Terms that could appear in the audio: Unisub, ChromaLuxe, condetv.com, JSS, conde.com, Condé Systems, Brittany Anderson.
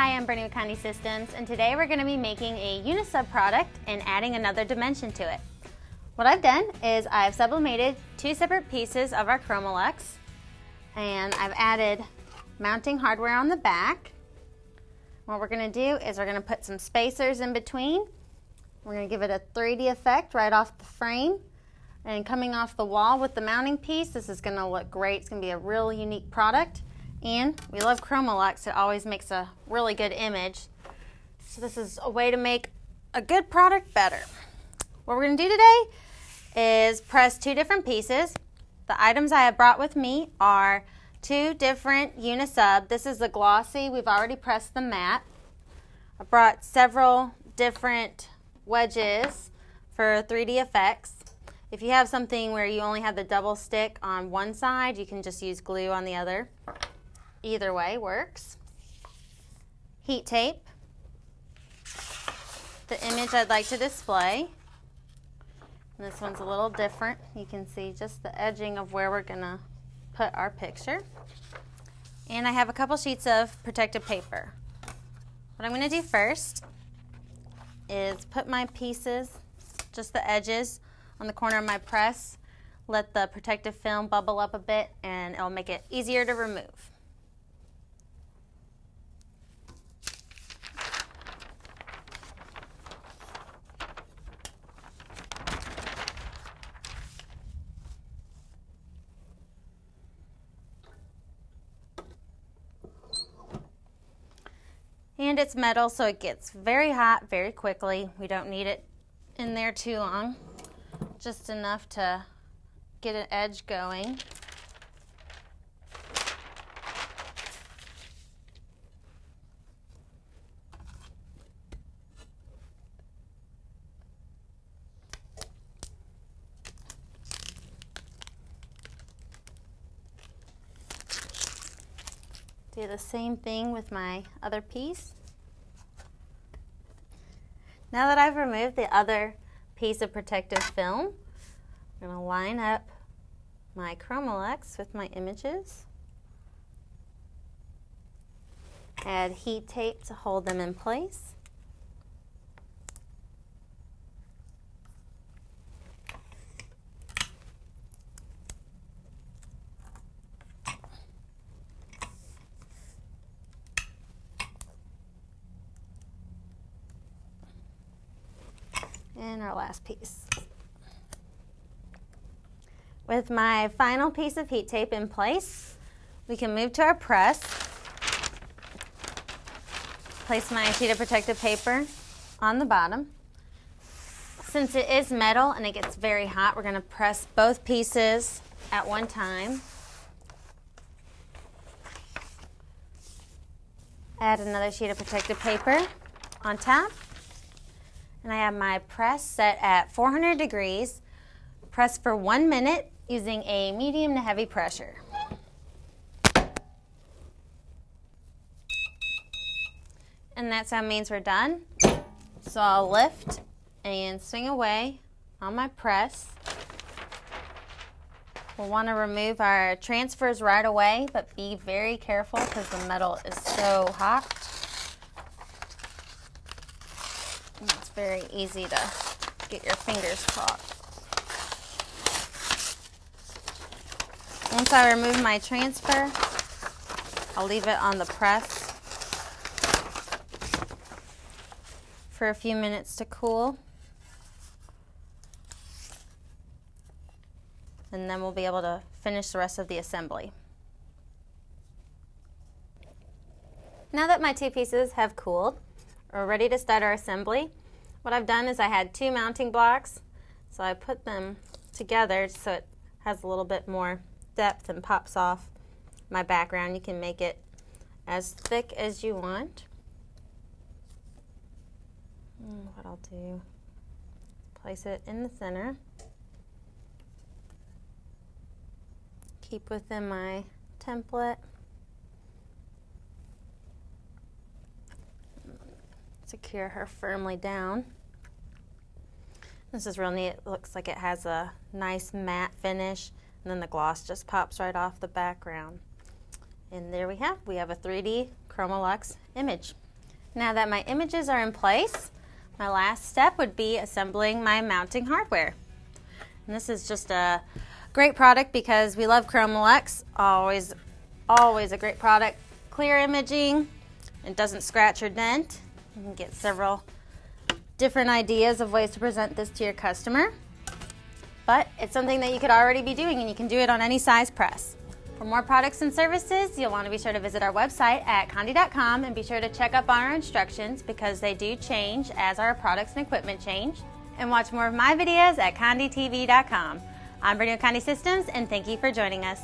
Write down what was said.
Hi, I'm Brittany with Condé Systems, and today we're going to be making a Unisub product and adding another dimension to it. What I've done is I've sublimated two separate pieces of our ChromaLuxe, and I've added mounting hardware on the back. What we're going to do is we're going to put some spacers in between. We're going to give it a 3D effect right off the frame. And coming off the wall with the mounting piece, this is going to look great. It's going to be a real unique product. And we love ChromaLuxe, it always makes a really good image. So this is a way to make a good product better. What we're going to do today is press two different pieces. The items I have brought with me are two different Unisub. This is the glossy, we've already pressed the matte. I brought several different wedges for 3D effects. If you have something where you only have the double stick on one side, you can just use glue on the other. Either way works. Heat tape the image I'd like to display. And this one's a little different. You can see just the edging of where we're going to put our picture. And I have a couple sheets of protective paper. What I'm going to do first is put my pieces, just the edges, on the corner of my press. Let the protective film bubble up a bit and it'll make it easier to remove. And it's metal, so it gets very hot very quickly. We don't need it in there too long. Just enough to get an edge going. Do the same thing with my other piece. Now that I've removed the other piece of protective film, I'm going to line up my ChromaLuxe with my images. Add heat tape to hold them in place. And our last piece. With my final piece of heat tape in place, we can move to our press. Place my sheet of protective paper on the bottom. Since it is metal and it gets very hot, we're going to press both pieces at one time. Add another sheet of protective paper on top. And I have my press set at 400 degrees. Press for 1 minute using a medium to heavy pressure. And that sound means we're done. So I'll lift and swing away on my press. We'll want to remove our transfers right away, but be very careful because the metal is so hot. It's very easy to get your fingers caught. Once I remove my transfer, I'll leave it on the press for a few minutes to cool. And then we'll be able to finish the rest of the assembly. Now that my two pieces have cooled, we're ready to start our assembly. What I've done is I had two mounting blocks, so I put them together so it has a little bit more depth and pops off my background. You can make it as thick as you want. And what I'll do, place it in the center. Keep within my template. Secure her firmly down. This is real neat. It looks like it has a nice matte finish, and then the gloss just pops right off the background. And there we have a 3D ChromaLuxe image. Now that my images are in place, my last step would be assembling my mounting hardware. And this is just a great product because we love ChromaLuxe. Always a great product. Clear imaging, it doesn't scratch or dent. You can get several different ideas of ways to present this to your customer. But it's something that you could already be doing, and you can do it on any size press. For more products and services, you'll want to be sure to visit our website at conde.com and be sure to check up on our instructions because they do change as our products and equipment change. And watch more of my videos at condetv.com. I'm Brittany with Condé Systems, and thank you for joining us.